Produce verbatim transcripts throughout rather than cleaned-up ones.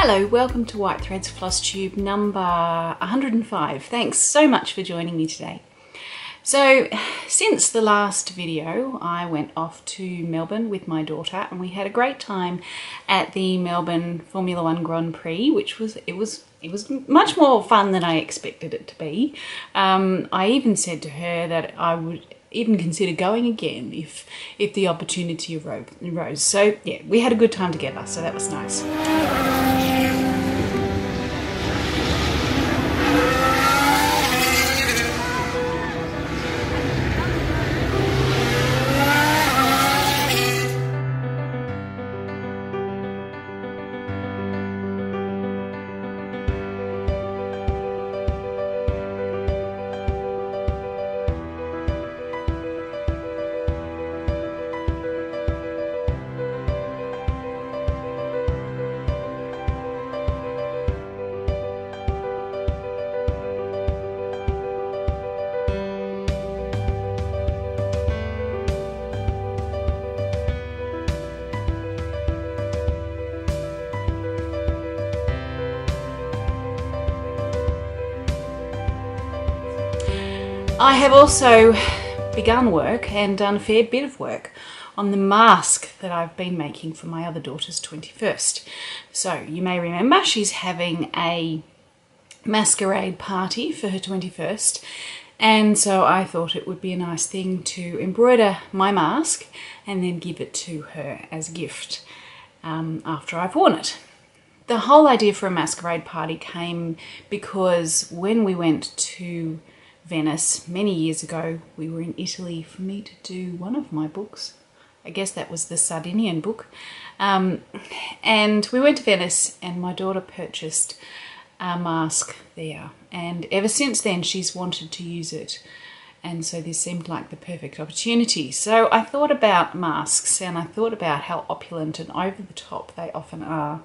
Hello, welcome to White Threads Floss Tube number one hundred and five. Thanks so much for joining me today. So, since the last video, I went off to Melbourne with my daughter and we had a great time at the Melbourne Formula One Grand Prix, which was, it was, it was much more fun than I expected it to be. Um, I even said to her that I would even consider going again if, if the opportunity arose. So, yeah, we had a good time together, so that was nice. I have also begun work and done a fair bit of work on the mask that I've been making for my other daughter's twenty-first. So you may remember she's having a masquerade party for her twenty-first, and so I thought it would be a nice thing to embroider my mask and then give it to her as a gift um, after I've worn it. The whole idea for a masquerade party came because when we went to Venice many years ago, we were in Italy for me to do one of my books. I guess that was the Sardinian book. Um, and we went to Venice and my daughter purchased a mask there. And ever since then, she's wanted to use it. And so this seemed like the perfect opportunity. So I thought about masks and I thought about how opulent and over the top they often are.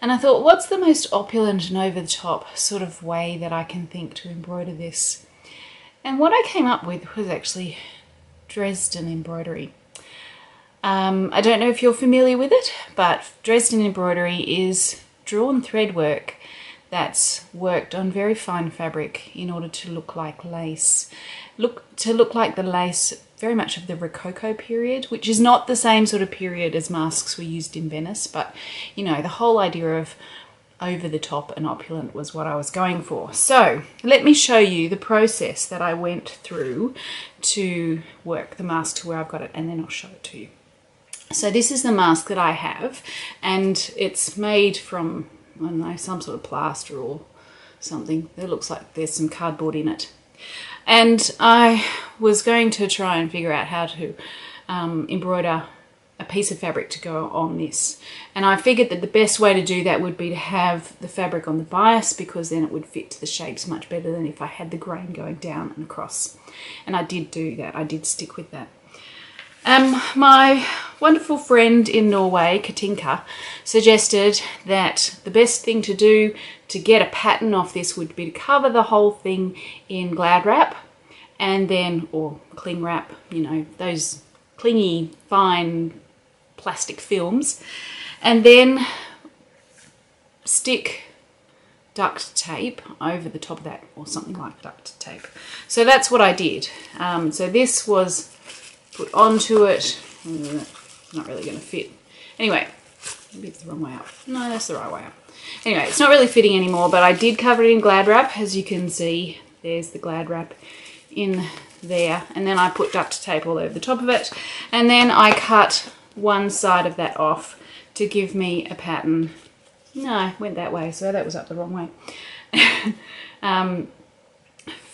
And I thought, what's the most opulent and over the top sort of way that I can think to embroider this? And what I came up with was actually Dresden embroidery. Um, I don't know if you're familiar with it, but Dresden embroidery is drawn thread work that's worked on very fine fabric in order to look like lace. Look, to look like the lace very much of the Rococo period, which is not the same sort of period as masks were used in Venice, but you know, the whole idea of over the top and opulent was what I was going for. So let me show you the process that I went through to work the mask to where I've got it, and then I'll show it to you. So this is the mask that I have, and it's made from, I don't know, some sort of plaster or something. It looks like there's some cardboard in it. And I was going to try and figure out how to um, embroider a piece of fabric to go on this, and I figured that the best way to do that would be to have the fabric on the bias, because then it would fit to the shapes much better than if I had the grain going down and across. And I did do that. I did stick with that. Um, my wonderful friend in Norway, Katinka, suggested that the best thing to do to get a pattern off this would be to cover the whole thing in Glad wrap, and then, or cling wrap, you know, those clingy, fine plastic films, and then stick duct tape over the top of that, or something like duct tape. So that's what I did. Um, so this was put onto it. Not really going to fit. Anyway, maybe it's the wrong way up. No, that's the right way up. Anyway, it's not really fitting anymore, but I did cover it in Glad wrap. As you can see, there's the Glad wrap in there. And then I put duct tape all over the top of it. And then I cut one side of that off to give me a pattern. No, I went that way, so that was up the wrong way. um,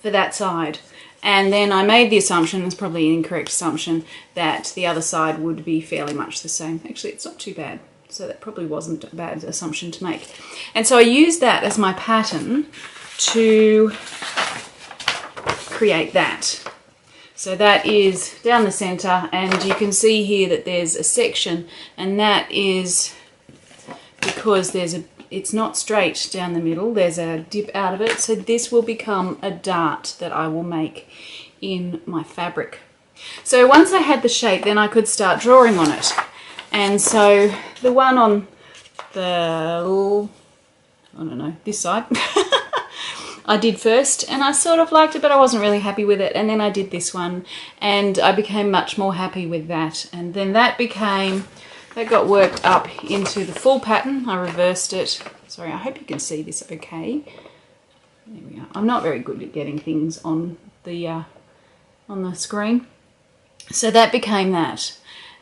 for that side. And then I made the assumption, it's probably an incorrect assumption, that the other side would be fairly much the same. Actually, it's not too bad, so that probably wasn't a bad assumption to make. And so I used that as my pattern to create that. So that is down the center, and you can see here that there's a section, and that is because there's a, it's not straight down the middle, there's a dip out of it, so this will become a dart that I will make in my fabric. So once I had the shape, then I could start drawing on it. And so the one on the, I don't know, this side I did first, and I sort of liked it, but I wasn't really happy with it. And then I did this one and I became much more happy with that. And then that became, that got worked up into the full pattern. I reversed it. Sorry, I hope you can see this okay. There we are. I'm not very good at getting things on the uh, on the screen. So that became that.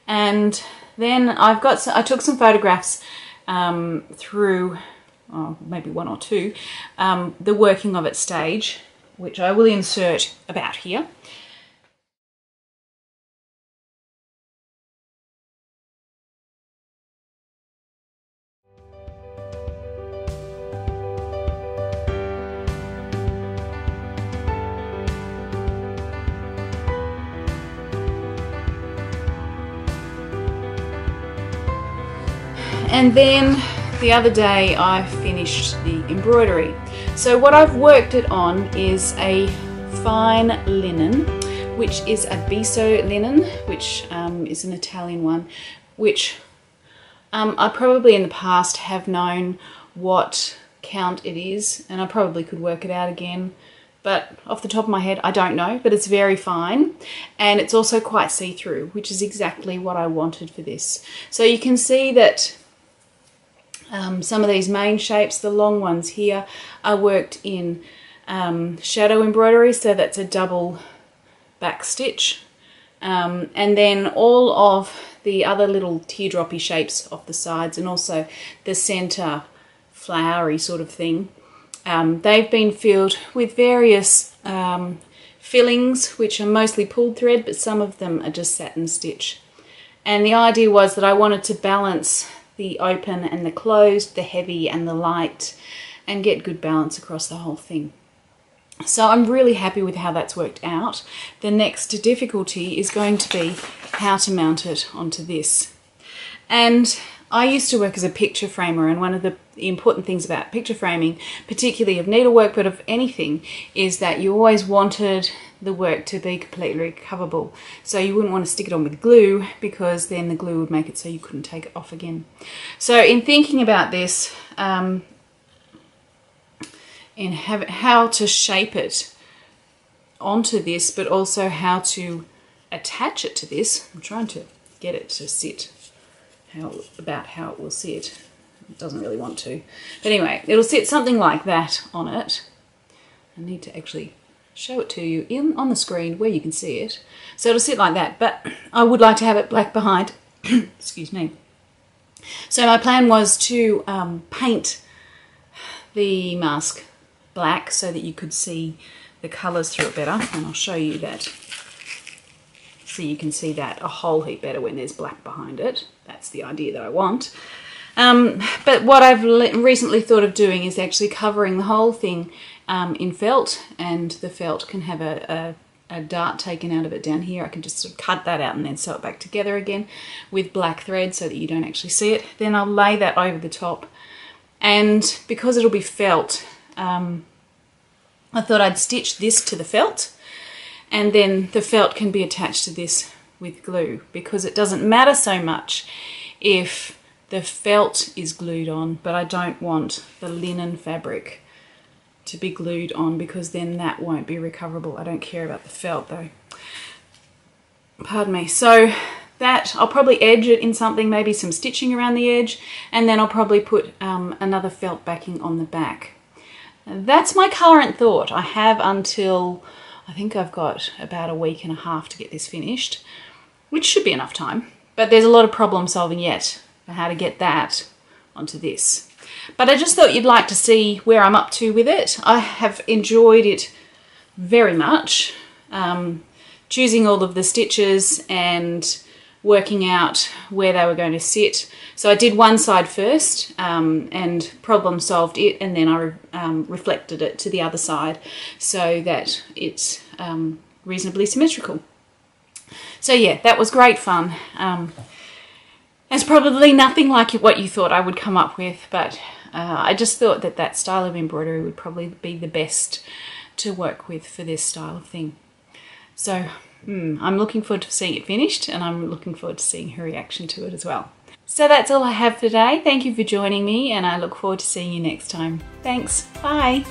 And then I've got, I took some photographs um, through, oh, maybe one or two, um, the working of it stage, which I will insert about here. And then the other day I finished the embroidery. So what I've worked it on is a fine linen, which is a Biso linen, which um, is an Italian one, which um, I probably in the past have known what count it is, and I probably could work it out again, but off the top of my head I don't know. But it's very fine, and it's also quite see-through, which is exactly what I wanted for this. So you can see that Um, some of these main shapes, the long ones here, are worked in um, shadow embroidery, so that's a double back stitch. Um, and then all of the other little teardroppy shapes off the sides, and also the centre flowery sort of thing, um, they've been filled with various um, fillings, which are mostly pulled thread, but some of them are just satin stitch. And the idea was that I wanted to balance the open and the closed, the heavy and the light, and get good balance across the whole thing. So I'm really happy with how that's worked out. The next difficulty is going to be how to mount it onto this. And I used to work as a picture framer, and one of the important things about picture framing, particularly of needlework but of anything, is that you always wanted the work to be completely recoverable. So you wouldn't want to stick it on with glue, because then the glue would make it so you couldn't take it off again. So in thinking about this, um, and have it, how to shape it onto this, but also how to attach it to this, I'm trying to get it to sit how about how it will sit. It doesn't really want to, but anyway, it'll sit something like that on it. I need to actually show it to you in on the screen where you can see it. So it'll sit like that, but I would like to have it black behind. Excuse me. So my plan was to um, paint the mask black so that you could see the colours through it better, and I'll show you that. So you can see that a whole heap better when there's black behind it. That's the idea that I want. Um, but what I've recently thought of doing is actually covering the whole thing um, in felt, and the felt can have a, a, a dart taken out of it down here. I can just sort of cut that out and then sew it back together again with black thread so that you don't actually see it. Then I'll lay that over the top, and because it'll be felt, um, I thought I'd stitch this to the felt, and then the felt can be attached to this with glue, because it doesn't matter so much if the felt is glued on, but I don't want the linen fabric to be glued on, because then that won't be recoverable. I don't care about the felt though. Pardon me. So that, I'll probably edge it in something, maybe some stitching around the edge, and then I'll probably put um, another felt backing on the back. That's my current thought. I have until, I think I've got about a week and a half to get this finished, which should be enough time, but there's a lot of problem solving yet for how to get that onto this. But I just thought you'd like to see where I'm up to with it. I have enjoyed it very much, um, choosing all of the stitches and working out where they were going to sit. So I did one side first um, and problem solved it, and then I re um, reflected it to the other side so that it's um, reasonably symmetrical. So yeah, that was great fun. Um, it's probably nothing like what you thought I would come up with, but uh, I just thought that that style of embroidery would probably be the best to work with for this style of thing. So Mm, I'm looking forward to seeing it finished, and I'm looking forward to seeing her reaction to it as well. So that's all I have for today. Thank you for joining me, and I look forward to seeing you next time. Thanks. Bye.